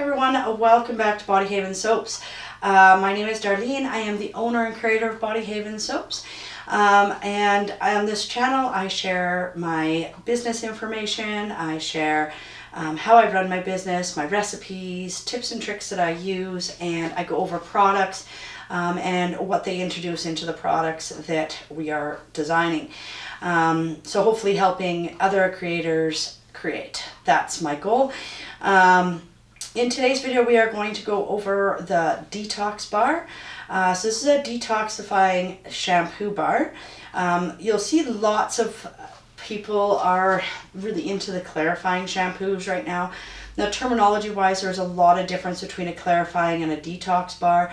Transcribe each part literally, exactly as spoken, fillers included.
Hi everyone, welcome back to Body Haven Soaps. Uh, my name is Darlene. I am the owner and creator of Body Haven Soaps. Um, and on this channel, I share my business information. I share um, how I run my business, my recipes, tips and tricks that I use, and I go over products um, and what they introduce into the products that we are designing. Um, so hopefully helping other creators create. That's my goal. Um, In today's video, we are going to go over the detox bar. Uh, so this is a detoxifying shampoo bar. Um, you'll see lots of people are really into the clarifying shampoos right now. Now, terminology-wise, there's a lot of difference between a clarifying and a detox bar.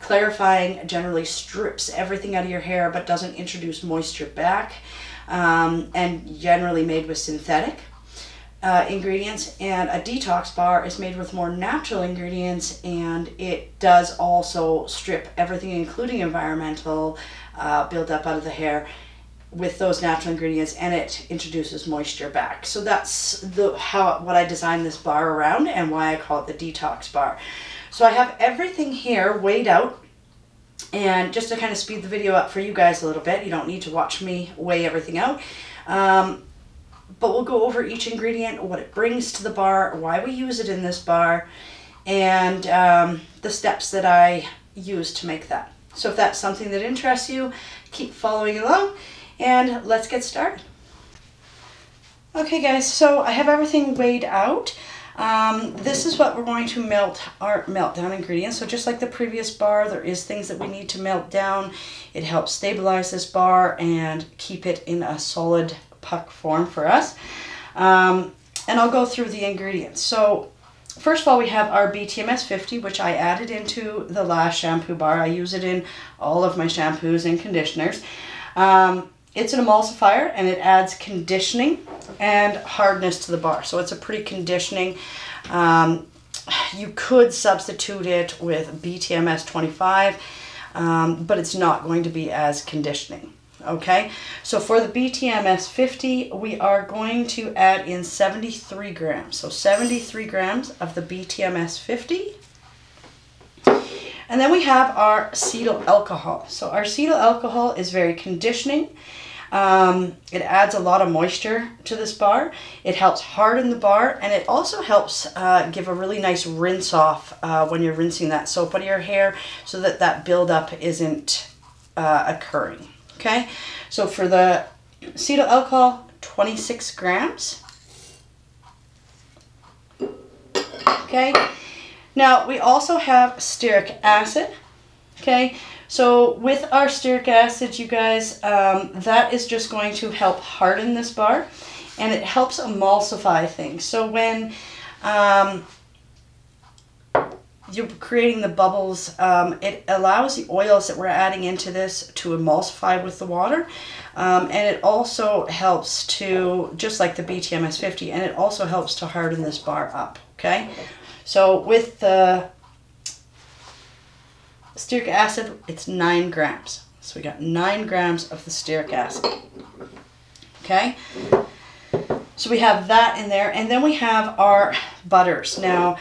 Clarifying generally strips everything out of your hair but doesn't introduce moisture back, um, and generally made with synthetic Uh, ingredients, and a detox bar is made with more natural ingredients, and it does also strip everything, including environmental uh, buildup out of the hair with those natural ingredients, and it introduces moisture back. So that's the how what I designed this bar around and why I call it the detox bar. So I have everything here weighed out, and just to kind of speed the video up for you guys a little bit, you don't need to watch me weigh everything out. Um, But we'll go over each ingredient, what it brings to the bar, why we use it in this bar, and um, the steps that I use to make that. So if that's something that interests you, keep following along, and let's get started. Okay guys, so I have everything weighed out. Um, this is what we're going to melt, our meltdown ingredients. So just like the previous bar, there is things that we need to melt down. It helps stabilize this bar and keep it in a solid puck form for us, um, and I'll go through the ingredients. So first of all, we have our B T M S fifty, which I added into the last shampoo bar. I use it in all of my shampoos and conditioners. Um, it's an emulsifier, and it adds conditioning and hardness to the bar, so it's a pretty conditioning. Um, you could substitute it with B T M S twenty-five, um, but it's not going to be as conditioning. Okay, so for the B T M S fifty, we are going to add in seventy-three grams. So seventy-three grams of the B T M S fifty. And then we have our cetyl alcohol. So our cetyl alcohol is very conditioning. Um, it adds a lot of moisture to this bar. It helps harden the bar, and it also helps uh, give a really nice rinse off uh, when you're rinsing that soap out of your hair, so that that buildup isn't uh, occurring. Okay, so for the cetyl alcohol, twenty-six grams. Okay, now we also have stearic acid. Okay, so with our stearic acid, you guys, um, that is just going to help harden this bar, and it helps emulsify things. So when um, you're creating the bubbles, um, it allows the oils that we're adding into this to emulsify with the water, um, and it also helps to, just like the B T M S fifty, and it also helps to harden this bar up. Okay, so with the stearic acid, it's nine grams, so we got nine grams of the stearic acid. Okay, so we have that in there, and then we have our butters. Now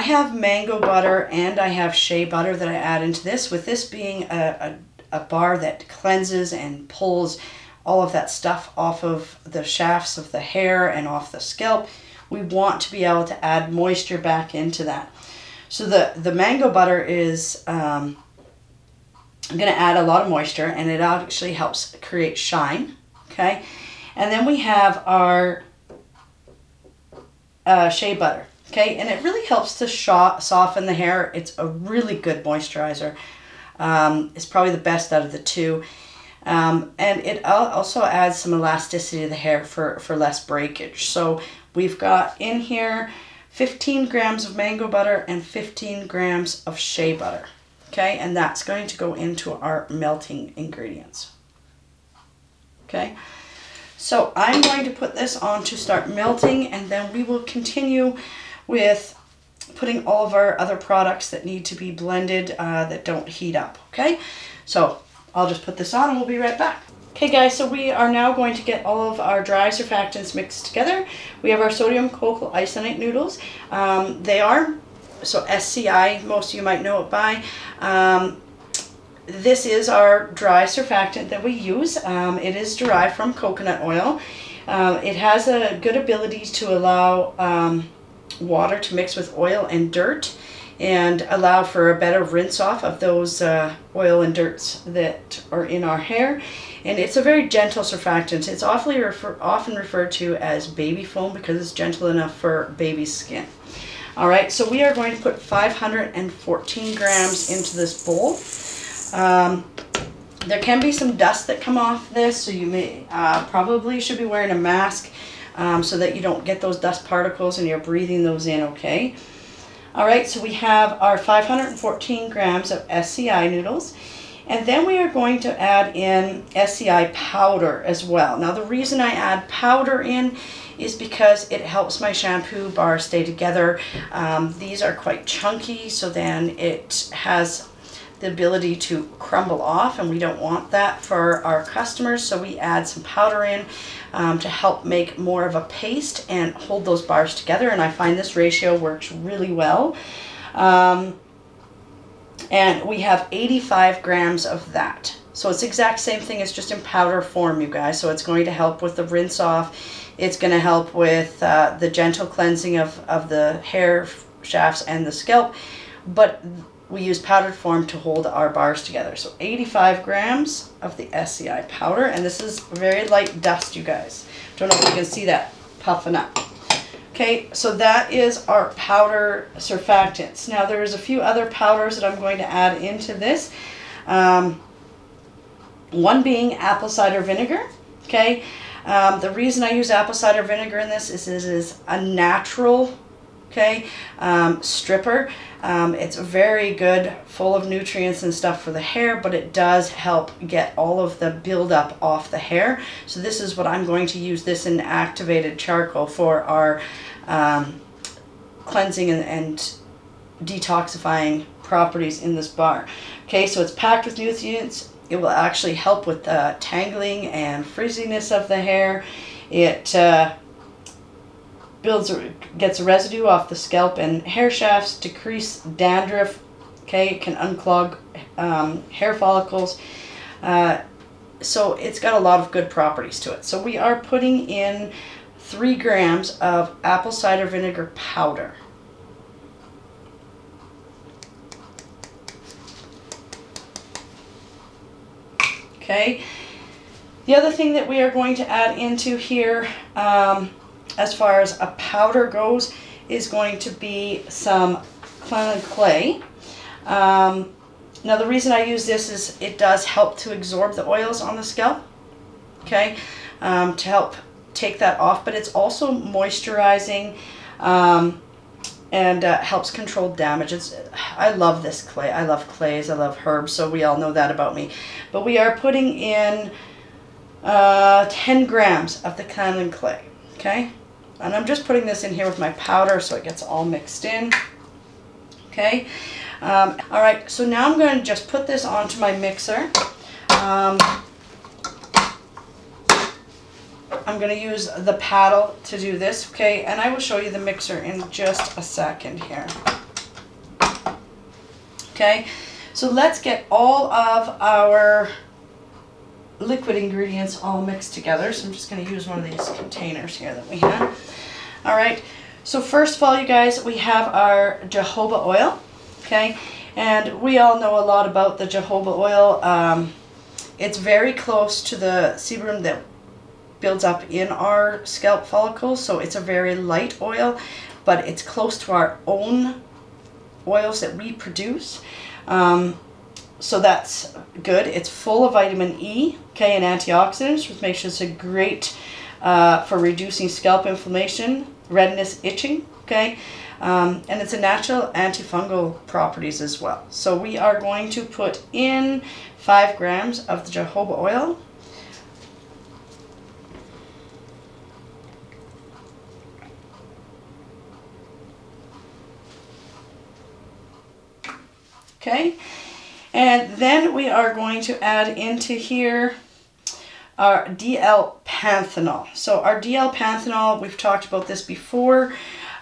I have mango butter and I have shea butter that I add into this, with this being a, a, a bar that cleanses and pulls all of that stuff off of the shafts of the hair and off the scalp. We want to be able to add moisture back into that. So the, the mango butter is um, going to add a lot of moisture, and it actually helps create shine. Okay, and then we have our uh, shea butter. Okay, and it really helps to soften the hair. It's a really good moisturizer. Um, it's probably the best out of the two. Um, and it also adds some elasticity to the hair for, for less breakage. So we've got in here fifteen grams of mango butter and fifteen grams of shea butter. Okay, and that's going to go into our melting ingredients. Okay. So I'm going to put this on to start melting, and then we will continue with putting all of our other products that need to be blended uh, that don't heat up. Okay, so I'll just put this on and we'll be right back. Okay guys, so we are now going to get all of our dry surfactants mixed together. We have our sodium cocal isonate noodles. Um, they are so S C I, most of you might know it by. Um, this is our dry surfactant that we use. Um, it is derived from coconut oil. Uh, it has a good ability to allow um, water to mix with oil and dirt and allow for a better rinse off of those uh, oil and dirts that are in our hair. And it's a very gentle surfactant. It's awfully refer often referred to as baby foam because it's gentle enough for baby skin. All right, so we are going to put five hundred fourteen grams into this bowl. Um, there can be some dust that come off this, so you may uh, probably should be wearing a mask um, so that you don't get those dust particles and you're breathing those in, okay? All right, so we have our five hundred fourteen grams of S C I noodles. And then we are going to add in S C I powder as well. Now the reason I add powder in is because it helps my shampoo bar stay together. Um, these are quite chunky, so then it has the ability to crumble off, and we don't want that for our customers, so we add some powder in um, to help make more of a paste and hold those bars together, and I find this ratio works really well. Um, And we have eighty-five grams of that. So it's the exact same thing, it's just in powder form, you guys. So it's going to help with the rinse off. It's going to help with uh, the gentle cleansing of, of the hair shafts and the scalp. But we use powdered form to hold our bars together. So eighty-five grams of the S C I powder. And this is very light dust, you guys. Don't know if you can see that puffing up. Okay, so that is our powder surfactants. Now there is a few other powders that I'm going to add into this. Um, one being apple cider vinegar, okay? Um, the reason I use apple cider vinegar in this is it is a natural, okay, um, stripper. Um, it's very good, full of nutrients and stuff for the hair, but it does help get all of the buildup off the hair. So this is what I'm going to use this in activated charcoal for our um, cleansing and, and detoxifying properties in this bar. Okay, so it's packed with nutrients. It will actually help with the tangling and frizziness of the hair. It uh, builds, gets a residue off the scalp and hair shafts, decrease dandruff, okay, it can unclog um, hair follicles, uh, so it's got a lot of good properties to it. So we are putting in three grams of apple cider vinegar powder. Okay, the other thing that we are going to add into here, um, as far as a powder goes, is going to be some Clean Clay. Um, now the reason I use this is it does help to absorb the oils on the scalp, okay, um, to help take that off, but it's also moisturizing um, and uh, helps control damage. It's, I love this clay. I love clays. I love herbs, so we all know that about me. But we are putting in uh, ten grams of the Clean Clay, okay? And I'm just putting this in here with my powder so it gets all mixed in, okay? Um, all right, so now I'm going to just put this onto my mixer. Um, I'm going to use the paddle to do this, okay? And I will show you the mixer in just a second here. Okay, so let's get all of our liquid ingredients all mixed together. So I'm just going to use one of these containers here that we had. All right, so first of all, you guys, we have our jojoba oil, okay? And we all know a lot about the jojoba oil. Um, it's very close to the sebum that builds up in our scalp follicles, so it's a very light oil, but it's close to our own oils that we produce. Um, So that's good. It's full of vitamin E, okay, and antioxidants, which makes it a great uh, for reducing scalp inflammation, redness, itching, okay, um, and it's a natural antifungal properties as well. So we are going to put in five grams of the jojoba oil. Okay. And then we are going to add into here our D L Panthenol. So our D L Panthenol, we've talked about this before.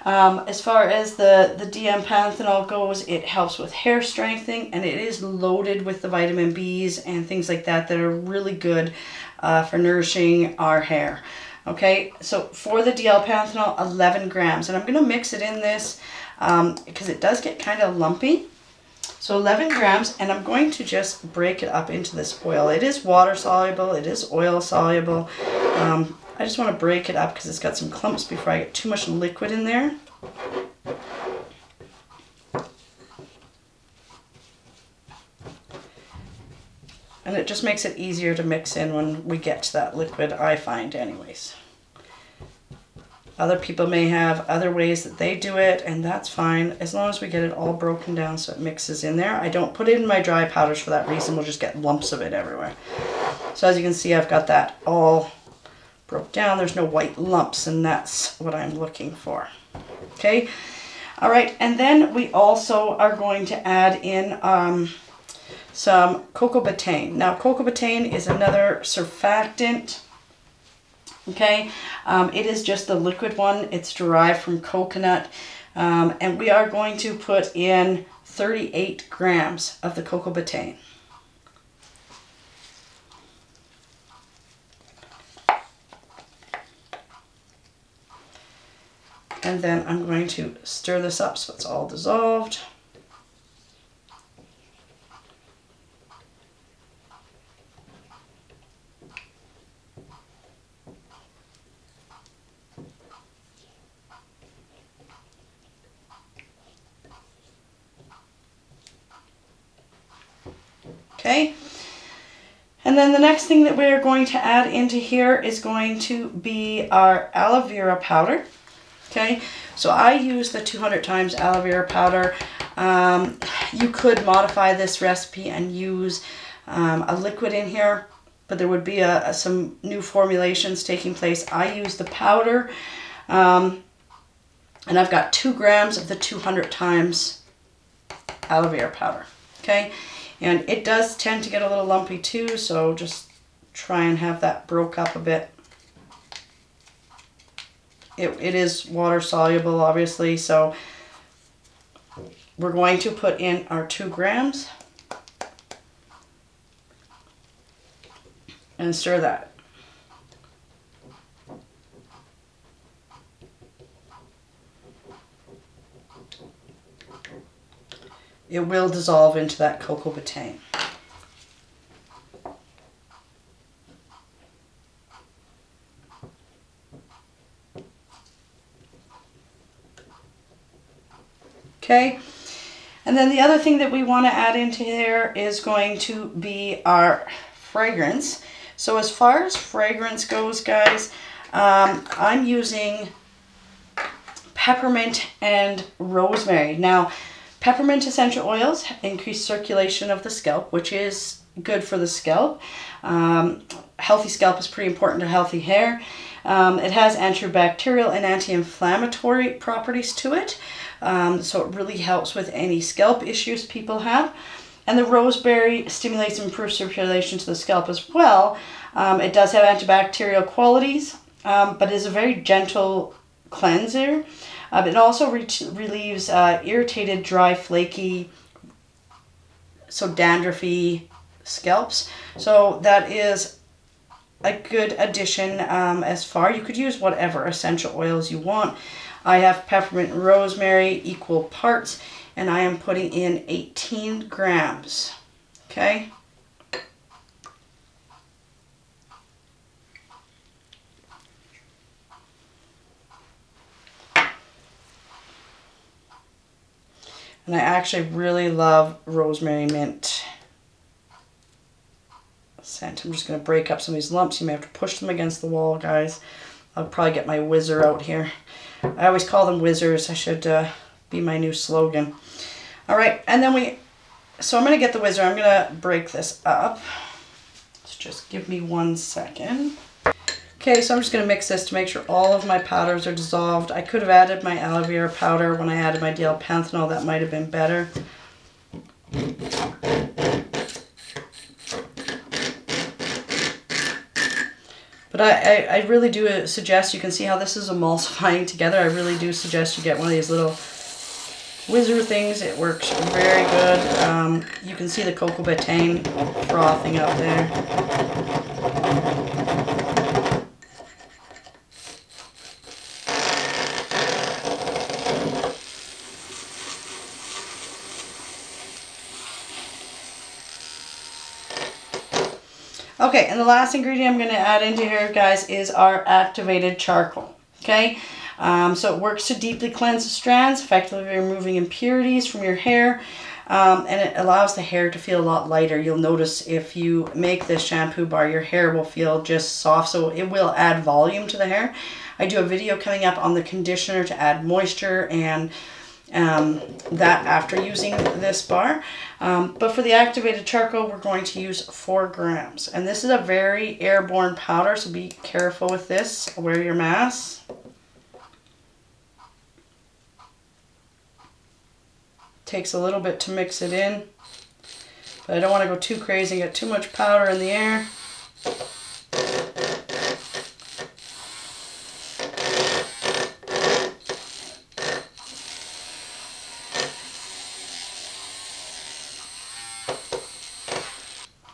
Um, as far as the, the D L Panthenol goes, it helps with hair strengthening, and it is loaded with the vitamin B's and things like that that are really good uh, for nourishing our hair. Okay, so for the D L Panthenol, eleven grams. And I'm going to mix it in this um, because it does get kind of lumpy. So eleven grams, and I'm going to just break it up into this oil. It is water soluble, it is oil soluble. Um, I just want to break it up because it's got some clumps before I get too much liquid in there. And it just makes it easier to mix in when we get to that liquid, I find anyways. Other people may have other ways that they do it, and that's fine, as long as we get it all broken down so it mixes in there. I don't put it in my dry powders for that reason. We'll just get lumps of it everywhere. So as you can see, I've got that all broke down. There's no white lumps, and that's what I'm looking for. Okay, all right, and then we also are going to add in um, some Cocobatane. Now, Cocobatane is another surfactant. Okay, um, it is just the liquid one. It's derived from coconut, um, and we are going to put in thirty-eight grams of the Cocobatane. And then I'm going to stir this up so it's all dissolved. Okay, and then the next thing that we're going to add into here is going to be our aloe vera powder. Okay, so I use the two hundred times aloe vera powder. Um, you could modify this recipe and use um, a liquid in here, but there would be a, a, some new formulations taking place. I use the powder, um, and I've got two grams of the two hundred times aloe vera powder. Okay. And it does tend to get a little lumpy too, so just try and have that broke up a bit. It, it is water soluble, obviously, so we're going to put in our two grams and stir that. It will dissolve into that Cocobatane. Okay, and then the other thing that we want to add into here is going to be our fragrance. So as far as fragrance goes, guys, um, I'm using peppermint and rosemary. Now, peppermint essential oils increase circulation of the scalp, which is good for the scalp. Um, healthy scalp is pretty important to healthy hair. Um, it has antibacterial and anti-inflammatory properties to it, um, so it really helps with any scalp issues people have. And the rosemary stimulates improved circulation to the scalp as well. Um, it does have antibacterial qualities, um, but is a very gentle cleanser. Uh, it also re relieves uh, irritated, dry, flaky, so dandruffy scalps. So that is a good addition um, as far. You could use whatever essential oils you want. I have peppermint and rosemary, equal parts, and I am putting in eighteen grams. Okay. And I actually really love rosemary mint scent. I'm just going to break up some of these lumps. You may have to push them against the wall, guys. I'll probably get my whizzer out here. I always call them whizzers. I should uh, be my new slogan. All right, and then we... So I'm going to get the whizzer. I'm going to break this up. So just give me one second. Okay, so I'm just going to mix this to make sure all of my powders are dissolved. I could have added my aloe vera powder when I added my D L Panthenol. That might have been better. But I, I, I really do suggest, you can see how this is emulsifying together. I really do suggest you get one of these little whizzer things. It works very good. Um, you can see the cocoa betaine frothing up there. Okay, and the last ingredient I'm going to add into here, guys, is our activated charcoal. Okay, um, so it works to deeply cleanse the strands, effectively removing impurities from your hair, um, and it allows the hair to feel a lot lighter. You'll notice if you make this shampoo bar, your hair will feel just soft, so it will add volume to the hair. I do a video coming up on the conditioner to add moisture and um that after using this bar, um, but for the activated charcoal we're going to use four grams, and this is a very airborne powder, so be careful with this. Wear your mask. Takes a little bit to mix it in, but I don't want to go too crazy and get too much powder in the air.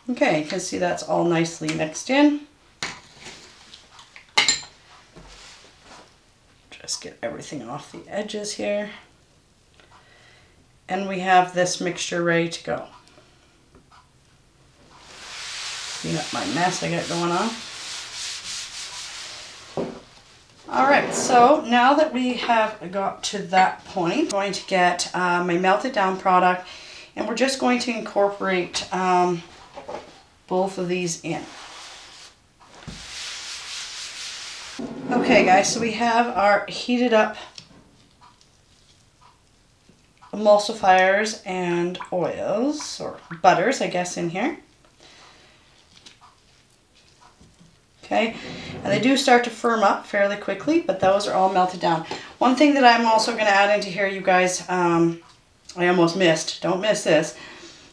Okay, you can see that's all nicely mixed in. Just get everything off the edges here. And we have this mixture ready to go. Clean up my mess I got going on. Alright, so now that we have got to that point, I'm going to get uh, my melted down product, and we're just going to incorporate um, both of these in. Okay guys, so we have our heated up emulsifiers and oils, or butters I guess, in here. Okay, and they do start to firm up fairly quickly, but those are all melted down. One thing that I'm also going to add into here, you guys, um, I almost missed, don't miss this.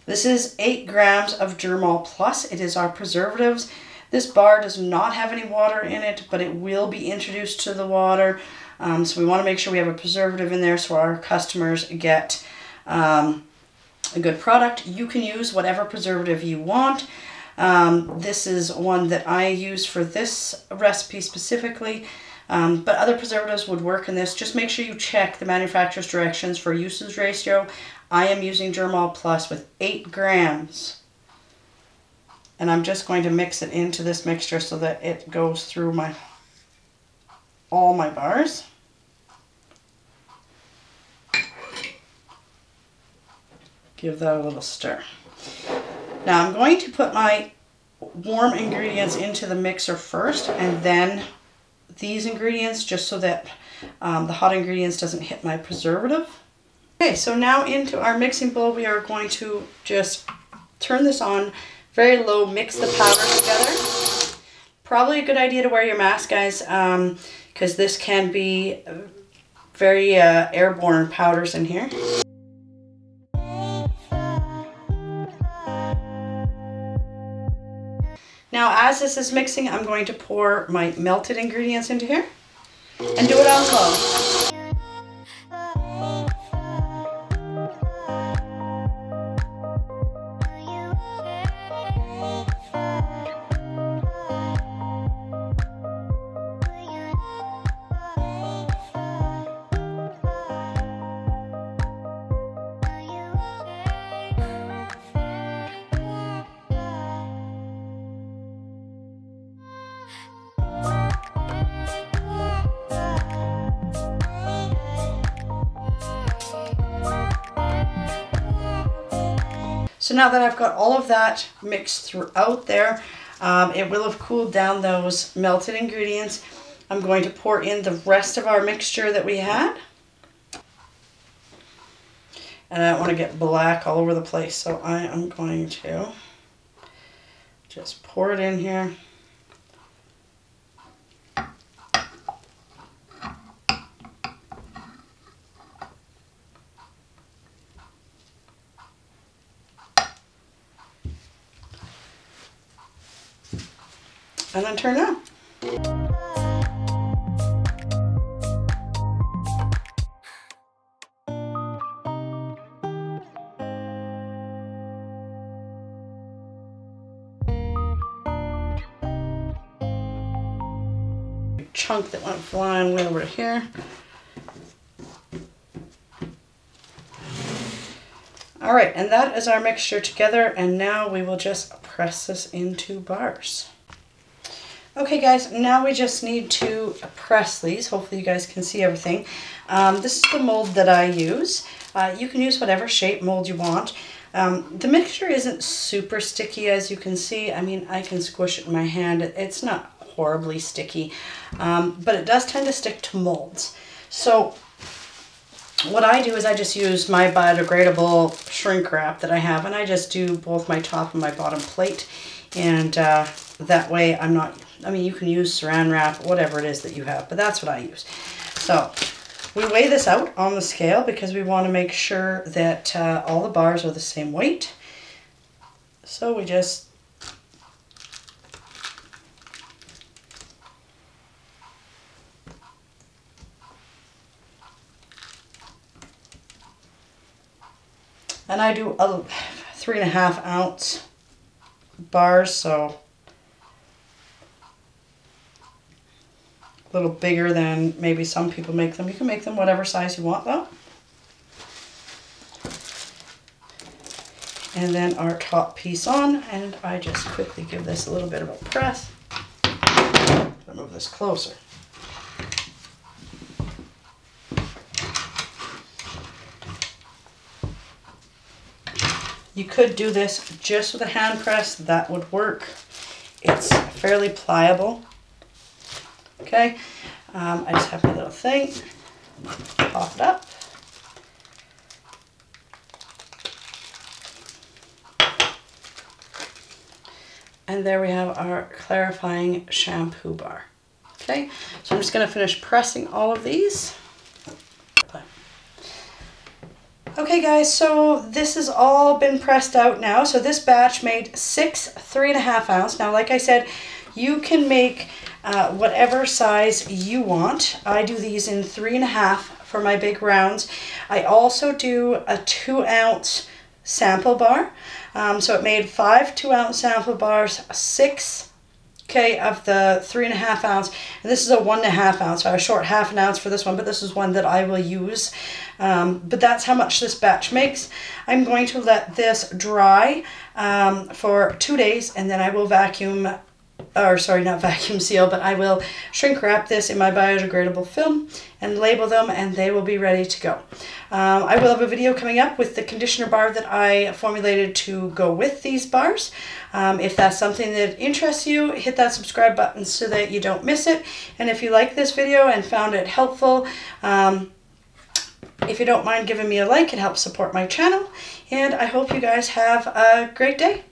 This is eight grams of Germall Plus. It is our preservatives. This bar does not have any water in it, but it will be introduced to the water. Um, so we want to make sure we have a preservative in there so our customers get um, a good product. You can use whatever preservative you want. Um, this is one that I use for this recipe specifically, um, but other preservatives would work in this. Just make sure you check the manufacturer's directions for usage ratio. I am using Germall Plus with eight grams, and I'm just going to mix it into this mixture so that it goes through my all my bars. Give that a little stir. Now I'm going to put my warm ingredients into the mixer first, and then these ingredients, just so that um, the hot ingredients doesn't hit my preservative. Okay, so now into our mixing bowl we are going to just turn this on very low, mix the powders together. Probably a good idea to wear your mask, guys, because um, this can be very uh, airborne powders in here. Now as this is mixing, I'm going to pour my melted ingredients into here and do it on low. So now that I've got all of that mixed throughout there, um, it will have cooled down those melted ingredients. I'm going to pour in the rest of our mixture that we had. And I don't want to get black all over the place, so I am going to just pour it in here. And then turn on. Chunk that went flying way over here. All right, and that is our mixture together, and now we will just press this into bars. Okay guys, now we just need to press these. Hopefully you guys can see everything. Um, this is the mold that I use. Uh, you can use whatever shape mold you want. Um, the mixture isn't super sticky, as you can see. I mean, I can squish it in my hand. It's not horribly sticky, um, but it does tend to stick to molds. So what I do is I just use my biodegradable shrink wrap that I have, and I just do both my top and my bottom plate, and uh, that way I'm not, I mean, you can use saran wrap, whatever it is that you have, but that's what I use. So we weigh this out on the scale because we want to make sure that uh, all the bars are the same weight. So we just And I do a three and a half ounce bars, so a little bigger than maybe some people make them. You can make them whatever size you want though. And then our top piece on, and I just quickly give this a little bit of a press. I'll move this closer. You could do this just with a hand press, that would work. It's fairly pliable. Okay, um, I just have my little thing, pop it up. And there we have our clarifying shampoo bar. Okay, so I'm just gonna finish pressing all of these. Okay guys, so this has all been pressed out now. So this batch made six three and a half ounce. Now, like I said, you can make uh, whatever size you want. I do these in three and a half for my big rounds. I also do a two ounce sample bar. Um, so it made five two ounce sample bars, six okay, of the three and a half ounce, and this is a one and a half ounce, so I short half an ounce for this one, but this is one that I will use. Um, but that's how much this batch makes. I'm going to let this dry um, for two days, and then I will vacuum, or sorry, not vacuum seal, but I will shrink wrap this in my biodegradable film and label them, and they will be ready to go. Um, I will have a video coming up with the conditioner bar that I formulated to go with these bars. Um, if that's something that interests you, hit that subscribe button so that you don't miss it. And if you like this video and found it helpful, um, if you don't mind giving me a like, it helps support my channel. And I hope you guys have a great day.